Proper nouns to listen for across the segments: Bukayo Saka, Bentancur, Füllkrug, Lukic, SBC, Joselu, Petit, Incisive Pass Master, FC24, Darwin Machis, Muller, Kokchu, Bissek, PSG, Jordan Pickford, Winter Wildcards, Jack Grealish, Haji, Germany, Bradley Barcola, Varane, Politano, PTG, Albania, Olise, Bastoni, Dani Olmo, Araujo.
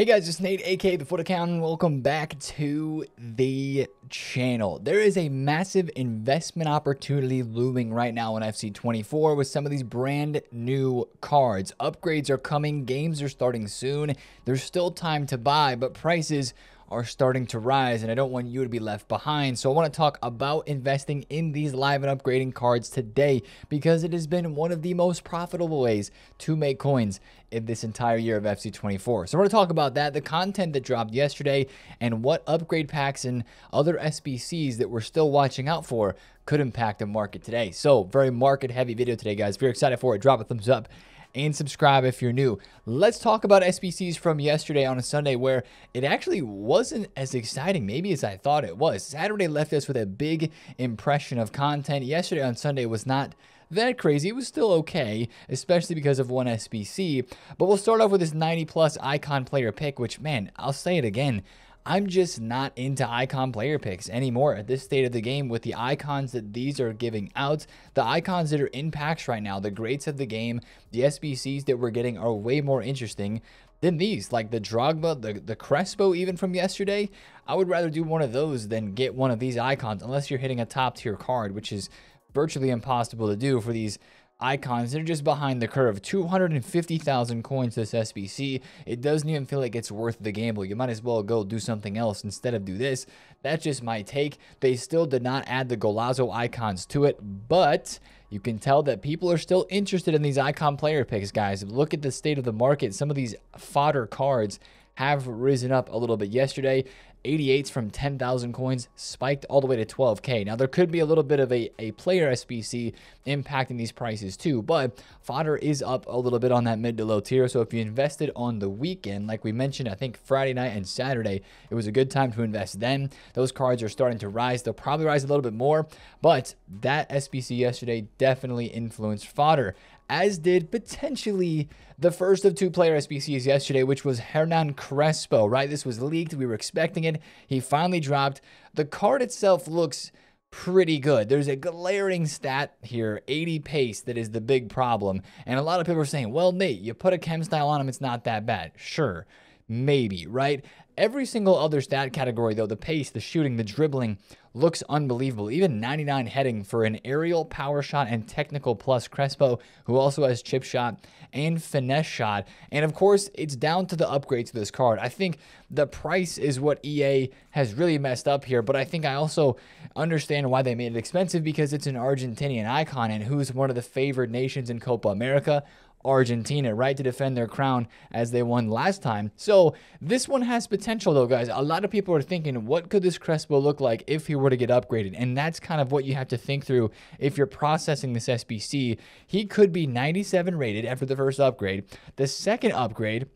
Hey guys, it's Nate, aka the Fut Accountant. Welcome back to the channel. There is a massive investment opportunity looming right now in FC24 with some of these brand new cards. Upgrades are coming, games are starting soon. There's still time to buy, but prices are starting to rise, and I don't want you to be left behind. So I want to talk about investing in these live and upgrading cards today because it has been one of the most profitable ways to make coins in this entire year of FC24. So we're going to talk about that, the content that dropped yesterday, and what upgrade packs and other SBCs that we're still watching out for could impact the market today. So very market heavy video today, guys. If you're excited for it, drop a thumbs up and subscribe if you're new. Let's talk about SBCs from yesterday on a Sunday where it actually wasn't as exciting maybe as I thought it was. Saturday left us with a big impression of content. Yesterday on Sunday was not that crazy. It was still okay, especially because of one SBC. But we'll start off with this 90+ icon player pick, which, man, I'll say it again, I'm just not into icon player picks anymore at this state of the game with the icons that these are giving out, the icons that are in packs right now, the greats of the game, the SBCs that we're getting are way more interesting than these, like the Drogba, the Crespo even from yesterday. I would rather do one of those than get one of these icons unless you're hitting a top tier card, which is virtually impossible to do for these icons that are just behind the curve. 250,000 coins this SBC. It doesn't even feel like it's worth the gamble. You might as well go do something else instead of do this. That's just my take. They still did not add the Golazo icons to it, but you can tell that people are still interested in these icon player picks, guys. Look at the state of the market. Some of these fodder cards have risen up a little bit yesterday. 88s from 10,000 coins spiked all the way to 12K. Now, there could be a little bit of a player SBC impacting these prices too, but fodder is up a little bit on that mid to low tier. So if you invested on the weekend, like we mentioned, I think Friday night and Saturday, it was a good time to invest then. Those cards are starting to rise. They'll probably rise a little bit more, but that SBC yesterday definitely influenced fodder, as did potentially the first of two player SBCs yesterday, which was Hernan Crespo, right? This was leaked. We were expecting it. He finally dropped. The card itself looks pretty good. There's a glaring stat here, 80 pace, that is the big problem. And a lot of people are saying, well, Nate, you put a chem style on him, it's not that bad. Sure, maybe, right? Every single other stat category, though, the pace, the shooting, the dribbling, looks unbelievable. Even 99 heading for an aerial power shot and technical plus Crespo, who also has chip shot and finesse shot. And of course, it's down to the upgrade to this card. I think the price is what EA has really messed up here, but I think I also understand why they made it expensive, because it's an Argentinian icon, and who's one of the favored nations in Copa America? Argentina, right, to defend their crown as they won last time. So this one has potential, though, guys. A lot of people are thinking, what could this Crespo look like if he were to get upgraded? And that's kind of what you have to think through if you're processing this SBC. He could be 97 rated after the first upgrade. The second upgrade,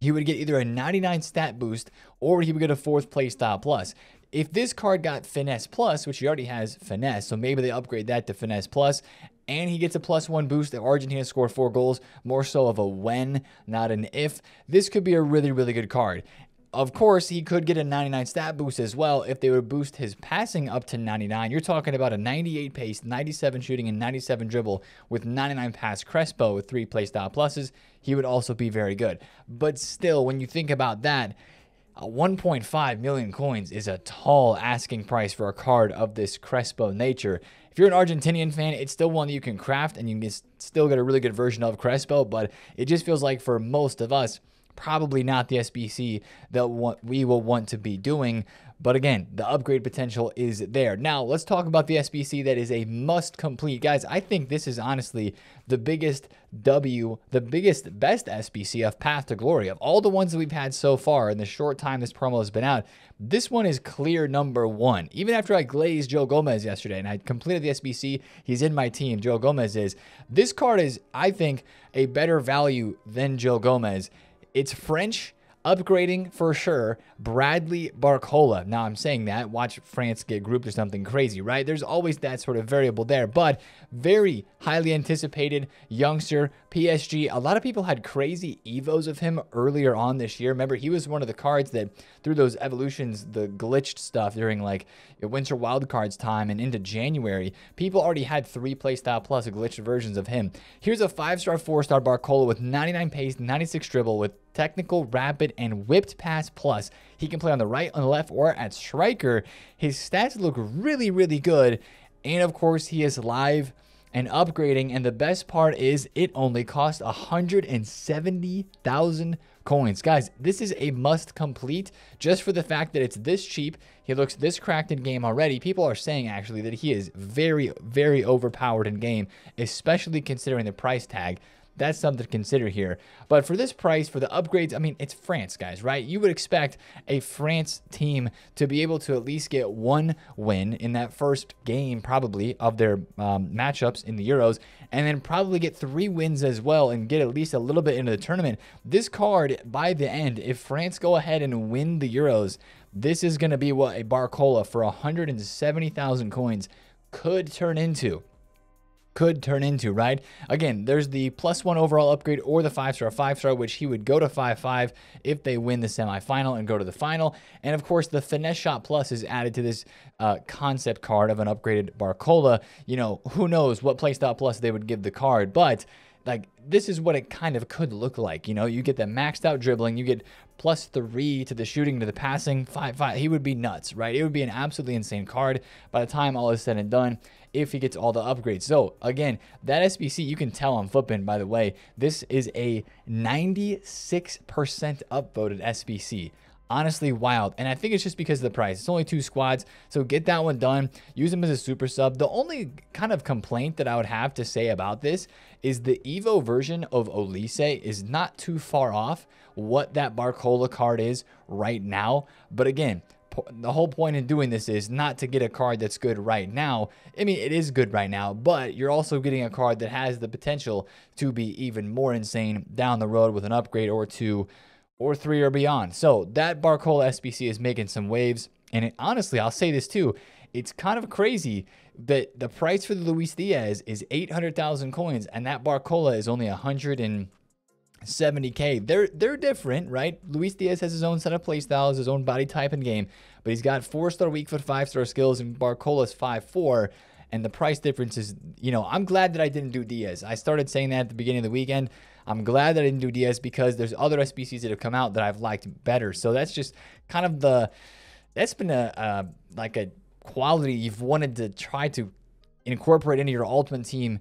he would get either a 99 stat boost or he would get a fourth playstyle plus. If this card got finesse plus, which he already has finesse, so maybe they upgrade that to finesse plus, and he gets a +1 boost. If Argentina score 4 goals, more so of a when, not an if, this could be a really, really good card. Of course, he could get a 99 stat boost as well if they would boost his passing up to 99. You're talking about a 98 pace, 97 shooting, and 97 dribble with 99 pass Crespo with 3 playstyle pluses. He would also be very good. But still, when you think about that, 1.5 million coins is a tall asking price for a card of this Crespo nature. If you're an Argentinian fan, it's still one that you can craft and you can still get a really good version of Crespo, but it just feels like for most of us, probably not the SBC that we will want to be doing. But again, the upgrade potential is there. Now, let's talk about the SBC that is a must complete. Guys, I think this is honestly the biggest best SBC of Path to Glory. Of all the ones that we've had so far in the short time this promo has been out, this one is clear #1. Even after I glazed Joe Gomez yesterday and I completed the SBC, he's in my team, Joe Gomez is. This card is, I think, a better value than Joe Gomez. It's French, upgrading for sure, Bradley Barcola. Now, I'm saying that. Watch France get grouped or something crazy, right? There's always that sort of variable there, but very highly anticipated youngster, PSG. A lot of people had crazy evos of him earlier on this year. Remember, he was one of the cards that through those evolutions, the glitched stuff during like winter wildcards time and into January, people already had 3 playstyle plus glitched versions of him. Here's a 5-star, 4-star Barcola with 99 pace, 96 dribble with technical, rapid, and whipped pass plus. He can play on the right, on the left, or at striker. His stats look really, really good. And of course, he is live and upgrading. And the best part is it only costs 170,000 coins. Guys, this is a must complete just for the fact that it's this cheap. He looks this cracked in game already. People are saying actually that he is very, very overpowered in game, especially considering the price tag. That's something to consider here. But for this price, for the upgrades, I mean, it's France, guys, right? You would expect a France team to be able to at least get one win in that first game, probably, of their matchups in the Euros, and then probably get 3 wins as well and get at least a little bit into the tournament. This card, by the end, if France go ahead and win the Euros, this is going to be what a Barcola for 170,000 coins could turn into. Right? Again, there's the +1 overall upgrade or the 5-star, which he would go to 5-5 if they win the semifinal and go to the final. And of course, the finesse shot plus is added to this concept card of an upgraded Barcola. You know, who knows what playstyle plus they would give the card, but like this is what it kind of could look like. You know, you get the maxed out dribbling, you get +3 to the shooting, to the passing, 5-5. He would be nuts, right? It would be an absolutely insane card by the time all is said and done, if he gets all the upgrades. So again, that SBC, you can tell I'm flipping, by the way, this is a 96% upvoted SBC. Honestly wild. And I think it's just because of the price. It's only 2 squads. So get that one done. Use him as a super sub. The only kind of complaint that I would have to say about this is the Evo version of Olise is not too far off what that Barcola card is right now. But again, the whole point in doing this is not to get a card that's good right now. I mean, it is good right now, but you're also getting a card that has the potential to be even more insane down the road with an upgrade or 2 or 3 or beyond. So that Barcola SBC is making some waves. And it, honestly, I'll say this too. It's kind of crazy that the price for the Luis Diaz is 800,000 coins and that Barcola is only 170K. They're different, right? Luis Diaz has his own set of play styles, his own body type and game, but he's got 4-star weak foot, 5-star skills, and Barcola's 5-4. And the price difference is, you know, I'm glad that I didn't do Diaz. I started saying that at the beginning of the weekend. I'm glad that I didn't do Diaz because there's other SBCs that have come out that I've liked better. So that's just kind of the, that's been a, like a quality you've wanted to try to incorporate into your ultimate team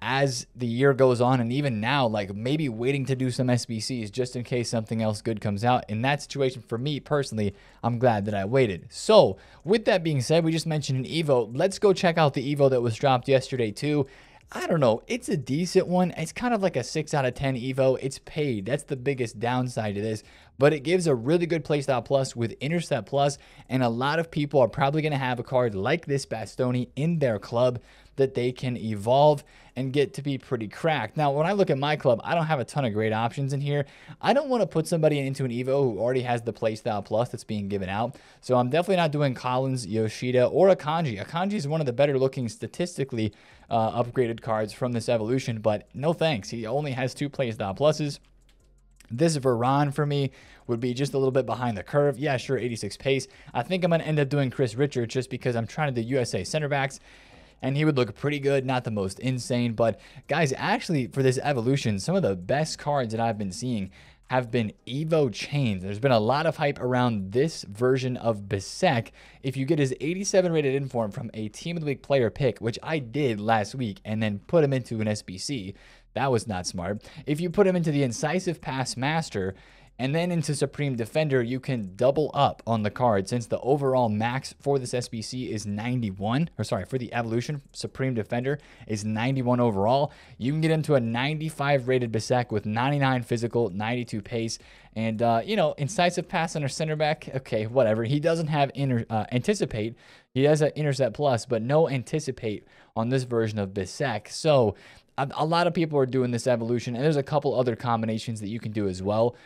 as the year goes on, and even now, like maybe waiting to do some SBCs just in case something else good comes out. In that situation, for me personally, I'm glad that I waited. So with that being said, we just mentioned an Evo. Let's go check out the Evo that was dropped yesterday too. I don't know. It's a decent one. It's kind of like a 6 out of 10 Evo. It's paid. That's the biggest downside to this. But it gives a really good playstyle plus with intercept plus. And a lot of people are probably going to have a card like this Bastoni in their club that they can evolve and get to be pretty cracked. Now, when I look at my club, I don't have a ton of great options in here. I don't want to put somebody into an Evo who already has the playstyle plus that's being given out. So I'm definitely not doing Collins, Yoshida, or Akanji. Akanji is one of the better looking statistically upgraded cards from this evolution, but no thanks. He only has 2 playstyle pluses. This Varane for me would be just a little bit behind the curve. Yeah, sure, 86 pace. I think I'm going to end up doing Chris Richards just because I'm trying to do USA center backs. And he would look pretty good, not the most insane. But guys, actually for this evolution, some of the best cards that I've been seeing have been Evo chains. There's been a lot of hype around this version of Bissek. If you get his 87 rated inform from a team of the week player pick, which I did last week, and then put him into an SBC, that was not smart. If you put him into the Incisive Pass Master, and then into Supreme Defender, you can double up on the card since the overall max for this SBC is 91, or sorry, for the evolution, Supreme Defender is 91 overall. You can get into a 95 rated Bissek with 99 physical, 92 pace, and, you know, incisive pass on our center back. Okay, whatever. He doesn't have anticipate. He has an intercept plus, but no anticipate on this version of Bissek. So a lot of people are doing this evolution, and there's a couple other combinations that you can do as well.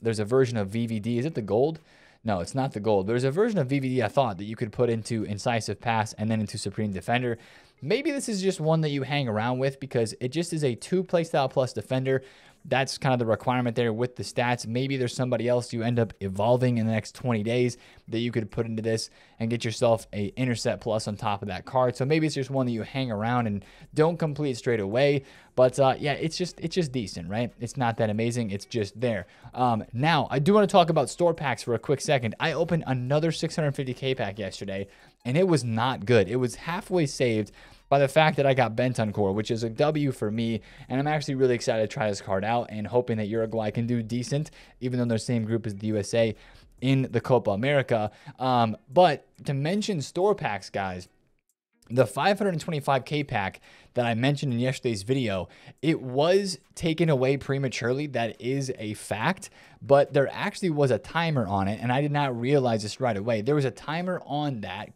There's a version of VVD. Is it the gold? No, it's not the gold. There's a version of VVD, I thought, that you could put into Incisive Pass and then into Supreme Defender. Maybe this is just one that you hang around with because it just is a 2 playstyle plus defender that's kind of the requirement there with the stats. Maybe there's somebody else you end up evolving in the next 20 days that you could put into this and get yourself a intercept plus on top of that card. So maybe it's just one that you hang around and don't complete straight away. But yeah, it's just decent, right? It's not that amazing. It's just there. Now, I do want to talk about store packs for a quick second. I opened another 650K pack yesterday, and it was not good. It was halfway saved by the fact that I got Bentancur, which is a W for me, and I'm actually really excited to try this card out and hoping that Uruguay can do decent, even though they're the same group as the USA in the Copa America. But to mention store packs, guys, the 525K pack that I mentioned in yesterday's video, it was taken away prematurely. That is a fact, but there actually was a timer on it, and I did not realize this right away. There was a timer on that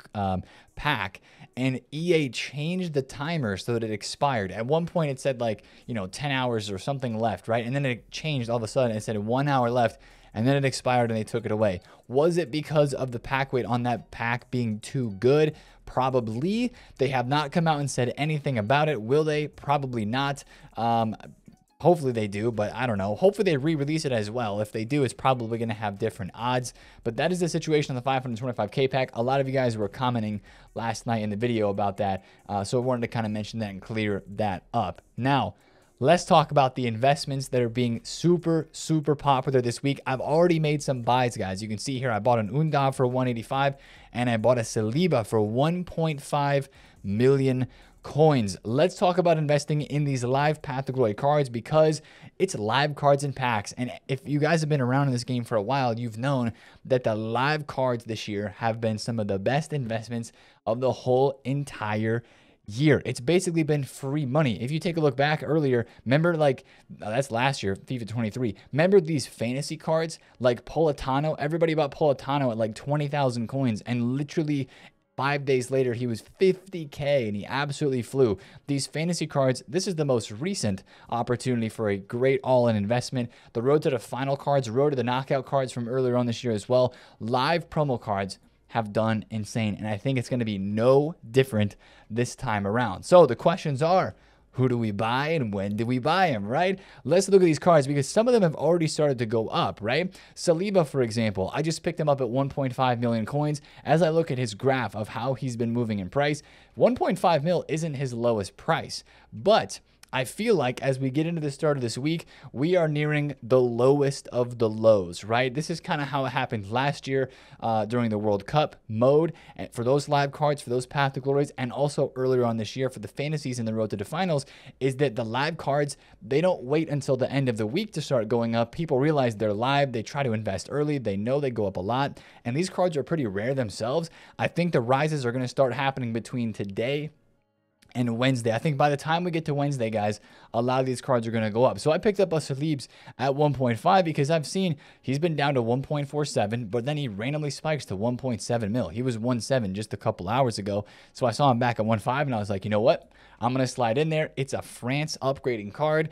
pack, and EA changed the timer so that it expired. At one point, it said, like, you know, 10 hours or something left, right? And then it changed all of a sudden. It said 1 hour left, and then it expired, and they took it away. Was it because of the pack weight on that pack being too good? Probably. They have not come out and said anything about it. Will they? Probably not. Hopefully they do, but I don't know. Hopefully they re-release it as well. If they do, it's probably going to have different odds. But that is the situation on the 525K pack. A lot of you guys were commenting last night in the video about that, so I wanted to kind of mention that and clear that up. Now, let's talk about the investments that are being super, super popular this week. I've already made some buys, guys. You can see here I bought an Undav for 185 and I bought a Saliba for 1.5 million coins. Let's talk about investing in these live Path to Glory cards, because it's live cards and packs. And if you guys have been around in this game for a while, you've known that the live cards this year have been some of the best investments of the whole entire year. It's basically been free money. If you take a look back earlier, remember, like, that's last year, FIFA 23. Remember these fantasy cards like Politano? Everybody bought Politano at like 20,000 coins, and literally 5 days later, he was 50K, and he absolutely flew. These fantasy cards, this is the most recent opportunity for a great all-in investment. The Road to the Final cards, Road to the Knockout cards from earlier on this year as well. Live promo cards have done insane, and I think it's going to be no different this time around. So the questions are, who do we buy and when do we buy them, right? Let's look at these cards, because some of them have already started to go up, right? Saliba, for example, I just picked him up at 1.5 million coins. As I look at his graph of how he's been moving in price, 1.5 mil isn't his lowest price, but I feel like as we get into the start of this week, we are nearing the lowest of the lows, right? This is kind of how it happened last year during the World Cup mode, and for those live cards, for those Path to Glories, and also earlier on this year for the fantasies and the Road to the Finals, is that the live cards, they don't wait until the end of the week to start going up. People realize they're live. They try to invest early. They know they go up a lot, and these cards are pretty rare themselves. I think the rises are going to start happening between today and Wednesday. I think by the time we get to Wednesday, guys, a lot of these cards are going to go up. So I picked up a Salib's at 1.5 because I've seen he's been down to 1.47, but then he randomly spikes to 1.7 mil. He was 1.7 just a couple hours ago. So I saw him back at 1.5 and I was like, you know what? I'm going to slide in there. It's a France upgrading card.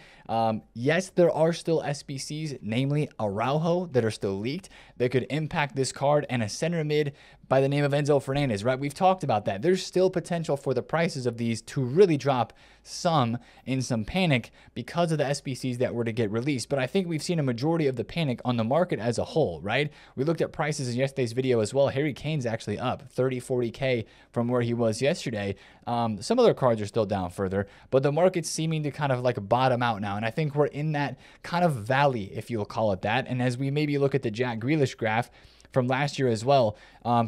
Yes, there are still SBCs, namely Araujo, that are still leaked that could impact this card, and a center mid by the name of Enzo Fernandez, right? We've talked about that. There's still potential for the prices of these to really drop some in some panic because of the SBCs that were to get released. But I think we've seen a majority of the panic on the market as a whole, right? We looked at prices in yesterday's video as well. Harry Kane's actually up 30, 40K from where he was yesterday. Some other cards are still down further, but the market's seeming to kind of like bottom out now. And I think we're in that kind of valley, if you'll call it that. And as we maybe look at the Jack Grealish graph from last year as well,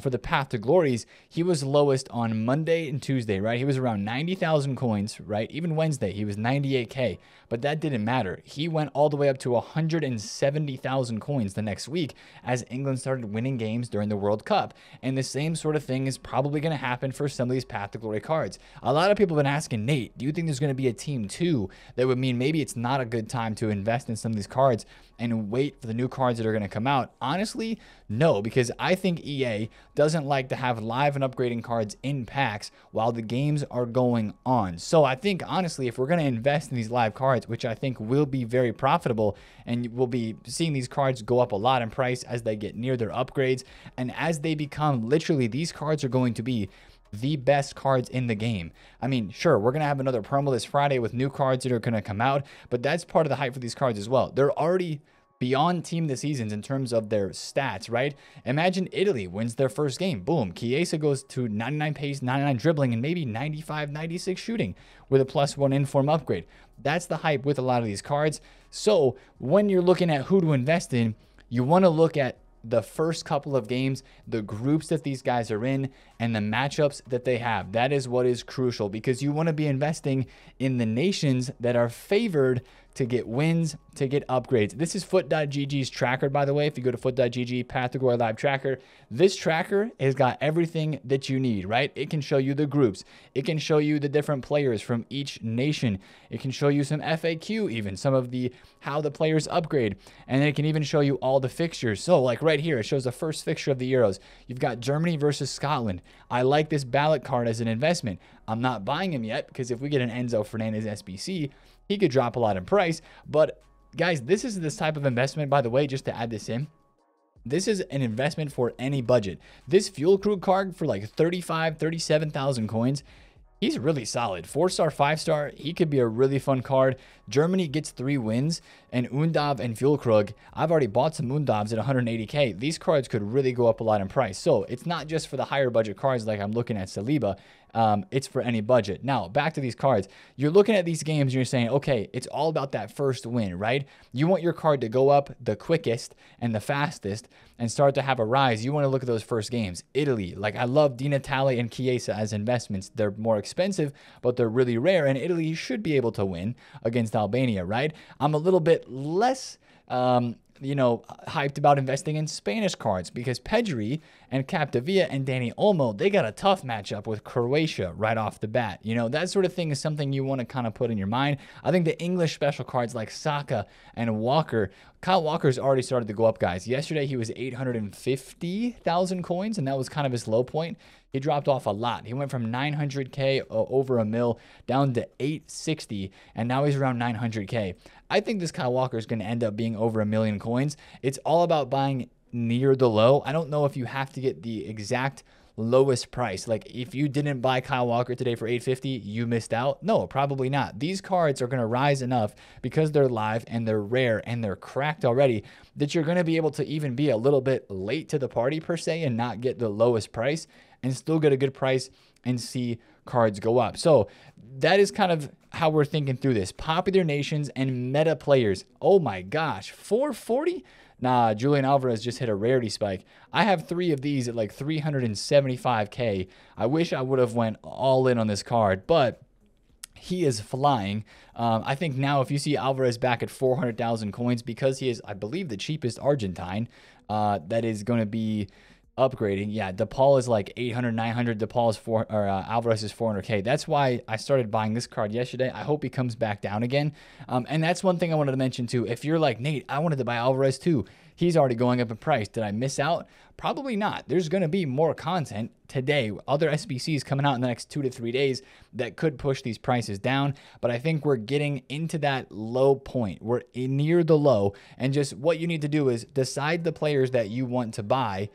for the Path to Glories, he was lowest on Monday and Tuesday, right? He was around 90,000 coins, right? Even Wednesday, he was 98K, but that didn't matter. He went all the way up to 170,000 coins the next week as England started winning games during the World Cup. And the same sort of thing is probably going to happen for some of these Path to Glory cards. A lot of people have been asking, Nate, do you think there's going to be a team two? That would mean maybe it's not a good time to invest in some of these cards and wait for the new cards that are going to come out. Honestly, no, because I think EA doesn't like to have live and upgrading cards in packs while the games are going on. So I think, honestly, if we're going to invest in these live cards, which I think will be very profitable, and we'll be seeing these cards go up a lot in price as they get near their upgrades, and as they become, literally, these cards are going to be the best cards in the game. I mean, sure, we're going to have another promo this Friday with new cards that are going to come out, but that's part of the hype for these cards as well. They're already beyond team of the seasons in terms of their stats, right? Imagine Italy wins their first game. Boom. Chiesa goes to 99 pace, 99 dribbling, and maybe 95, 96 shooting with a +1 in-form upgrade. That's the hype with a lot of these cards. So when you're looking at who to invest in, you want to look at the first couple of games, the groups that these guys are in, and the matchups that they have. That is what is crucial, because you want to be investing in the nations that are favored to get wins, to get upgrades. This is Fut.gg's tracker, by the way. If you go to Fut.gg, Path to Glory Live tracker, this tracker has got everything that you need, right? It can show you the groups. It can show you the different players from each nation. It can show you some FAQ, even some of the, how the players upgrade. And then it can even show you all the fixtures. So like right here, it shows the first fixture of the Euros. You've got Germany versus Scotland. I like this Ballack card as an investment. I'm not buying him yet, because if we get an Enzo Fernandez SBC, he could drop a lot in price. But guys, this is this type of investment, by the way, just to add this in. This is an investment for any budget. This Füllkrug card for like 35, 37,000 coins. He's really solid. 4-star, 5-star. He could be a really fun card. Germany gets 3 wins, and Undav and Füllkrug. I've already bought some Undavs at 180K. These cards could really go up a lot in price. So it's not just for the higher budget cards like I'm looking at Saliba. It's for any budget. Now, back to these cards. You're looking at these games and you're saying, okay, it's all about that first win, right? You want your card to go up the quickest and the fastest and start to have a rise. You want to look at those first games. Italy, like I love Di Natale and Chiesa as investments. They're more expensive, but they're really rare, and Italy should be able to win against Albania, right? I'm a little bit less you know, hyped about investing in Spanish cards, because Pedri and Capdevila and Dani Olmo, they got a tough matchup with Croatia right off the bat. You know, that sort of thing is something you want to kind of put in your mind. I think the English special cards like Saka and Walker, Kyle Walker's already started to go up, guys. Yesterday, he was 850,000 coins, and that was kind of his low point. He dropped off a lot. He went from 900K over a mil down to 860, and now he's around 900K. I think this Kyle Walker is going to end up being over a million coins. It's all about buying near the low. I don't know if you have to get the exact lowest price. Like if you didn't buy Kyle Walker today for 850, you missed out. No, probably not. These cards are going to rise enough because they're live and they're rare and they're cracked already that you're going to be able to even be a little bit late to the party per se and not get the lowest price and still get a good price and see cards go up. So that is kind of how we're thinking through this. Popular nations and meta players. Oh my gosh, 440? Nah, Julian Alvarez just hit a rarity spike. I have 3 of these at like 375K. I wish I would have went all in on this card, but he is flying. I think now if you see Alvarez back at 400,000 coins, because he is, I believe, the cheapest Argentine, that is going to be upgrading. Yeah, DePaul is like 800, 900. DePaul is Alvarez is 400K. That's why I started buying this card yesterday. I hope he comes back down again. And that's one thing I wanted to mention too. If you're like, Nate, I wanted to buy Alvarez too. He's already going up in price. Did I miss out? Probably not. There's going to be more content today. Other SBCs coming out in the next 2 to 3 days that could push these prices down. But I think we're getting into that low point. We're near the low. And just what you need to do is decide the players that you want to buy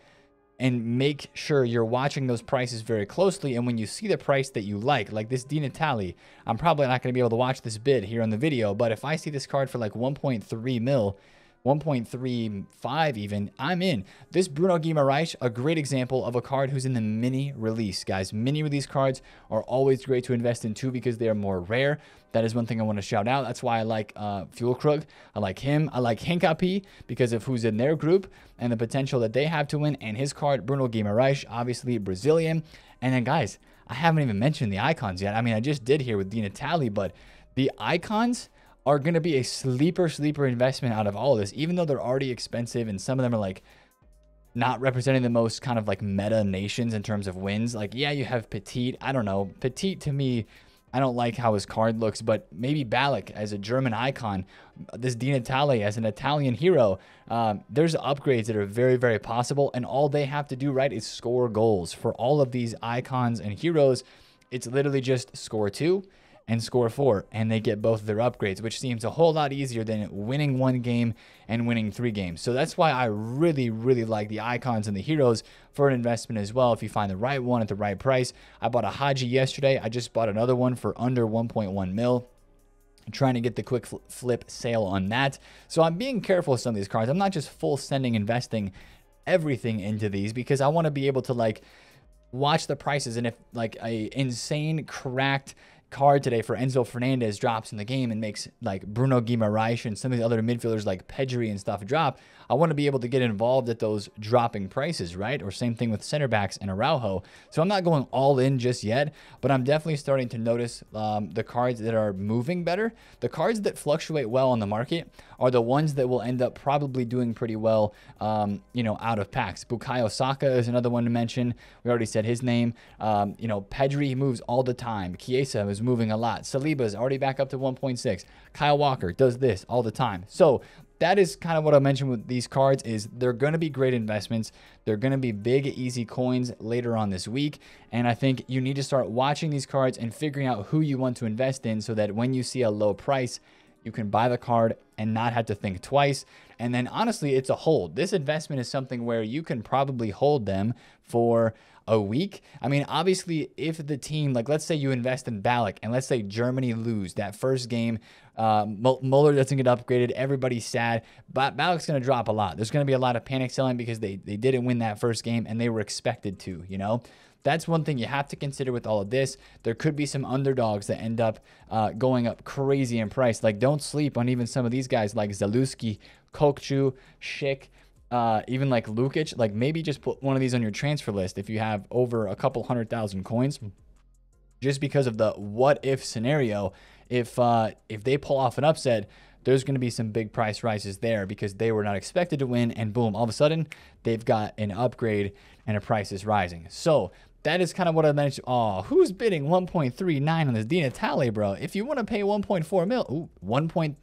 and make sure you're watching those prices very closely. And when you see the price that you like this Di Natale, I'm probably not gonna be able to watch this bid here on the video, but if I see this card for like 1.3 mil, 1.35 even, I'm in. This Bruno Guimarães, a great example of a card who's in the mini release, guys. Mini release cards are always great to invest in too, because they are more rare. That is one thing I want to shout out. That's why I like Füllkrug. I like him. I like Hincapi because of who's in their group and the potential that they have to win. And his card, Bruno Guimarães, obviously Brazilian. And then guys, I haven't even mentioned the icons yet. I mean, I just did here with Di Natale, but the icons are going to be a sleeper investment out of all of this, even though they're already expensive. And some of them are like not representing the most kind of like meta nations in terms of wins. Like, yeah, you have Petit. I don't know. Petit to me, I don't like how his card looks, but maybe Ballack as a German icon, this Di Natale as an Italian hero, there's upgrades that are very, very possible. And all they have to do, right, is score goals for all of these icons and heroes. It's literally just score 2. and score 4, and they get both of their upgrades, which seems a whole lot easier than winning 1 game and winning 3 games. So that's why I really, really like the icons and the heroes for an investment as well, if you find the right one at the right price. I bought a Haji yesterday. I just bought another one for under 1.1 mil. I'm trying to get the quick flip sale on that. So I'm being careful with some of these cards. I'm not just full sending, investing everything into these, because I want to be able to like watch the prices. And if like a insane cracked card today for Enzo Fernandez drops in the game and makes like Bruno Guimarães and some of the other midfielders like Pedri and stuff drop, I want to be able to get involved at those dropping prices, right? Or same thing with center backs and Araujo. So I'm not going all in just yet, but I'm definitely starting to notice the cards that are moving better. The cards that fluctuate well on the market are the ones that will end up probably doing pretty well, you know, out of packs. Bukayo Saka is another one to mention. We already said his name. You know, Pedri moves all the time. Chiesa is moving a lot. Saliba is already back up to 1.6. Kyle Walker does this all the time. So that is kind of what I mentioned with these cards, is they're going to be great investments. They're going to be big, easy coins later on this week. And I think you need to start watching these cards and figuring out who you want to invest in, so that when you see a low price, you can buy the card and not have to think twice. And then honestly, it's a hold. This investment is something where you can probably hold them for a week. I mean, obviously, if the team, like let's say you invest in Ballack and let's say Germany lose that first game, Muller doesn't get upgraded, everybody's sad, but Ballack's going to drop a lot. There's going to be a lot of panic selling because they didn't win that first game and they were expected to, you know? That's one thing you have to consider with all of this. There could be some underdogs that end up going up crazy in price. Like, don't sleep on even some of these guys like Zalewski, Kokchu, Schick, even like Lukic. Like, maybe just put one of these on your transfer list if you have over a couple 100,000 coins, just because of the what-if scenario. If they pull off an upset, there's going to be some big price rises there because they were not expected to win, and boom, all of a sudden, they've got an upgrade and a price is rising. So that is kind of what I mentioned. Oh, who's bidding 1.39 on this Di Natale, bro? If you want to pay 1.4 mil, ooh, 1.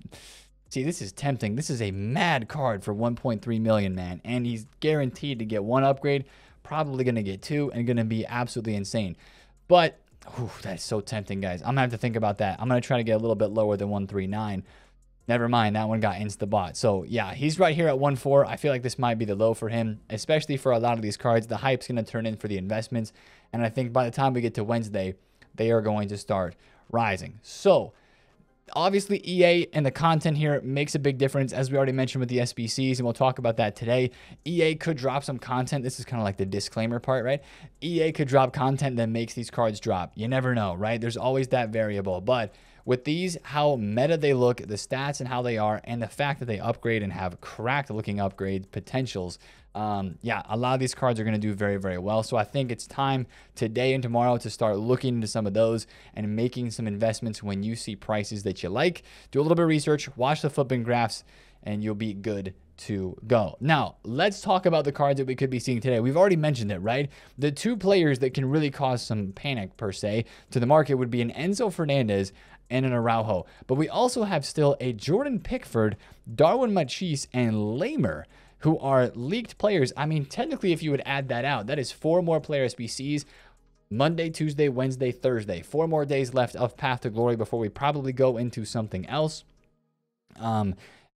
See, this is tempting. This is a mad card for 1.3 million, man. And he's guaranteed to get 1 upgrade, probably going to get 2, and going to be absolutely insane. But, ooh, that's so tempting, guys. I'm going to have to think about that. I'm going to try to get a little bit lower than 139. Never mind, that one got insta-bought. So yeah, he's right here at 1.4. I feel like this might be the low for him, especially for a lot of these cards. The hype's going to turn in for the investments. And I think by the time we get to Wednesday, they are going to start rising. So obviously EA and the content here makes a big difference, as we already mentioned with the SBCs, and we'll talk about that today. EA could drop some content. This is kind of like the disclaimer part, right? EA could drop content that makes these cards drop. You never know, right? There's always that variable. But with these, how meta they look, the stats and how they are, and the fact that they upgrade and have cracked-looking upgrade potentials, yeah, a lot of these cards are going to do very, very well. So I think it's time today and tomorrow to start looking into some of those and making some investments when you see prices that you like. Do a little bit of research, watch the flipping graphs, and you'll be good to go. Now, let's talk about the cards that we could be seeing today. We've already mentioned it, right? The 2 players that can really cause some panic, per se, to the market would be an Enzo Fernandez and an Araujo. But we also have still a Jordan Pickford, Darwin Machis, and Lamer, who are leaked players. I mean, technically, if you would add that out, that is 4 more player SBCs. Monday, Tuesday, Wednesday, Thursday. 4 more days left of Path to Glory before we probably go into something else.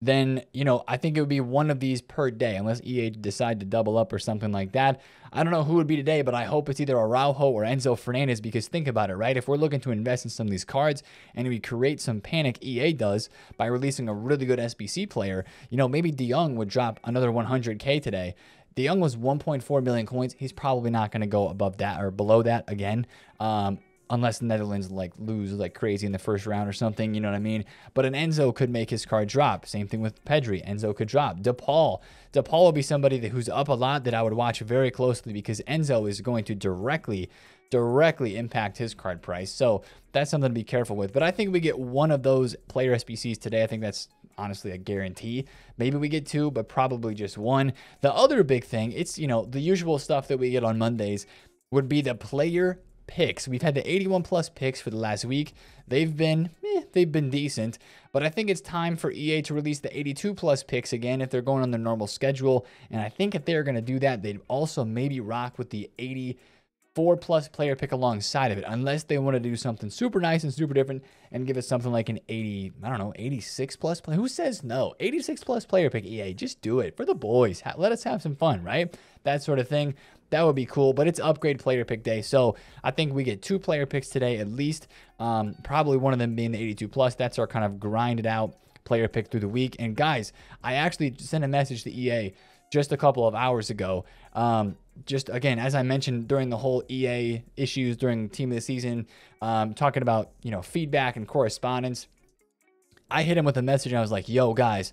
Then, you know, I think it would be one of these per day, unless EA decide to double up or something like that. I don't know who it would be today, but I hope it's either Araujo or Enzo Fernandez, because think about it, right? If we're looking to invest in some of these cards and we create some panic, EA does, by releasing a really good SBC player, you know, maybe De Jong would drop another 100K today. De Jong was 1.4 million coins. He's probably not going to go above that or below that again. Unless the Netherlands like lose like crazy in the first round or something, you know what I mean? But an Enzo could make his card drop. Same thing with Pedri. Enzo could drop. DePaul. DePaul will be somebody that, who's up a lot, that I would watch very closely, because Enzo is going to directly impact his card price. So that's something to be careful with. But I think we get one of those player SBCs today. I think that's honestly a guarantee. Maybe we get 2, but probably just 1. The other big thing, it's, you know, the usual stuff that we get on Mondays would be the player picks. We've had the 81 plus picks for the last week. They've been decent, but I think it's time for EA to release the 82 plus picks again if they're going on their normal schedule. And I think if they're going to do that, they'd also maybe rock with the 80 4+ player pick alongside of it, unless they want to do something super nice and super different and give it something like an 80, I don't know, 86+ player. Who says no? 86+ player pick, EA. Just do it for the boys. Let us have some fun, right? That sort of thing. That would be cool, but it's upgrade player pick day. So I think we get 2 player picks today at least, probably one of them being the 82+. That's our kind of grinded out player pick through the week. And guys, I actually sent a message to EA just a couple of hours ago. Just again, as I mentioned during the whole EA issues during team of the season, talking about, you know, feedback and correspondence, I hit him with a message and I was like, yo guys,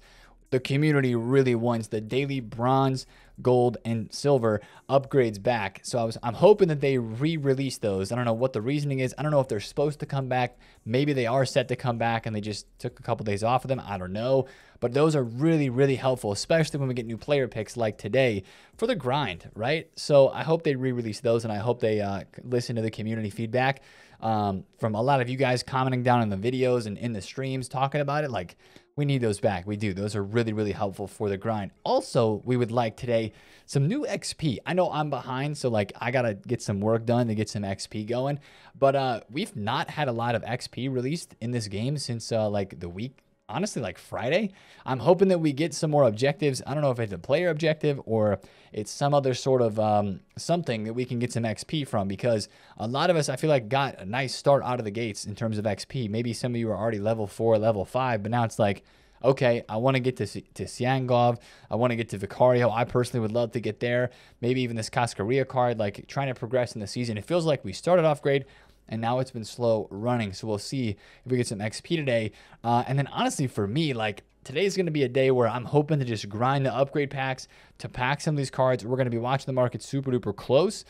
the community really wants the daily bronze, gold, and silver upgrades back. So I'm hoping that they re-release those. I don't know what the reasoning is. I don't know if they're supposed to come back. Maybe they are set to come back and they just took a couple days off of them. I don't know. But those are really, really helpful, especially when we get new player picks like today for the grind, right? So I hope they re-release those, and I hope they listen to the community feedback from a lot of you guys commenting down in the videos and in the streams talking about it. Like, we need those back. We do. Those are really, really helpful for the grind. Also, we would like today some new XP. I know I'm behind, so like I got to get some work done to get some XP going. But we've not had a lot of XP released in this game since like the week, honestly, like Friday. I'm hoping that we get some more objectives. I don't know if it's a player objective or it's some other sort of something that we can get some XP from, because a lot of us, I feel like, got a nice start out of the gates in terms of XP. Maybe some of you are already level 4, level 5, but now it's like, okay, I want to get to Siangov. I want to get to Vicario. I personally would love to get there. Maybe even this Cascaria card, like trying to progress in the season. It feels like we started off great, and now it's been slow running. So we'll see if we get some XP today. And then honestly, for me, like today's going to be a day where I'm hoping to just grind the upgrade packs to pack some of these cards. We're going to be watching the market super duper close.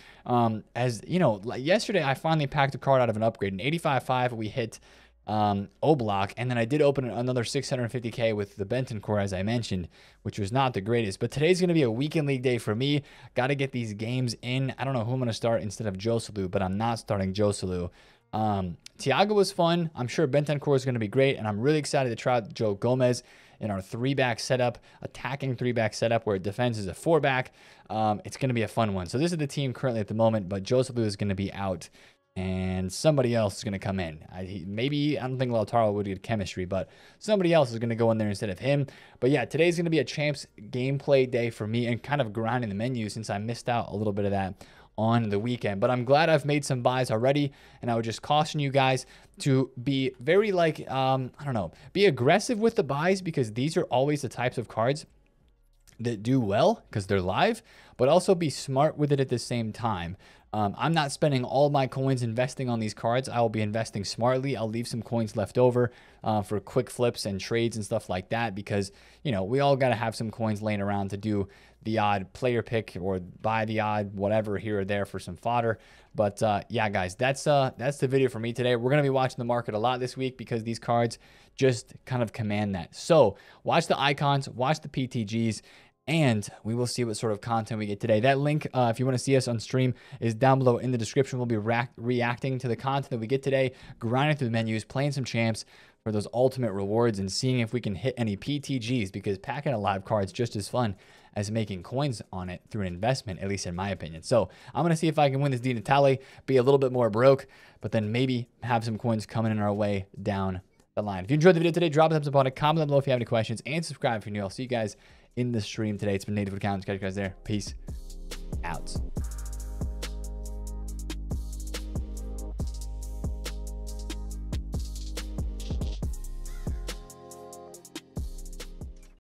As you know, like yesterday, I finally packed a card out of an upgrade. In 85.5, we hit O-Block, and then I did open another 650K with the Bentancur, as I mentioned, which was not the greatest. But today's going to be a weekend league day for me. Got to get these games in. I don't know who I'm going to start instead of Joselu, but I'm not starting Joselu. Thiago was fun. I'm sure Bentancur is going to be great, and I'm really excited to try out Joe Gomez in our 3-back setup, attacking 3-back setup where defense is a 4-back. It's going to be a fun one. So this is the team currently at the moment, but Joselu is going to be out, and somebody else is going to come in. I don't think Lautaro would get chemistry, but somebody else is going to go in there instead of him. But yeah, today's going to be a champs gameplay day for me and kind of grinding the menu since I missed out a little bit of that on the weekend. But I'm glad I've made some buys already, and I would just caution you guys to be very like, I don't know, be aggressive with the buys, because these are always the types of cards that do well because they're live, but also be smart with it at the same time. I'm not spending all my coins investing on these cards. I will be investing smartly. I'll leave some coins left over for quick flips and trades and stuff like that, because, you know, we all got to have some coins laying around to do the odd player pick or buy the odd whatever here or there for some fodder. But yeah, guys, that's the video for me today. We're going to be watching the market a lot this week because these cards just kind of command that. So watch the icons, watch the PTGs, and we will see what sort of content we get today. That link, if you want to see us on stream, is down below in the description. We'll be reacting to the content that we get today, grinding through the menus, playing some champs for those ultimate rewards, and seeing if we can hit any PTGs, because packing a live card is just as fun as making coins on it through an investment, at least in my opinion. So I'm going to see if I can win this Di Natale, be a little bit more broke, but then maybe have some coins coming in our way down the line. If you enjoyed the video today, drop a thumbs up on it, comment down below if you have any questions, and subscribe if you're new. I'll see you guys in the stream today. It's been Fut Accountant. Catch you guys there. Peace out.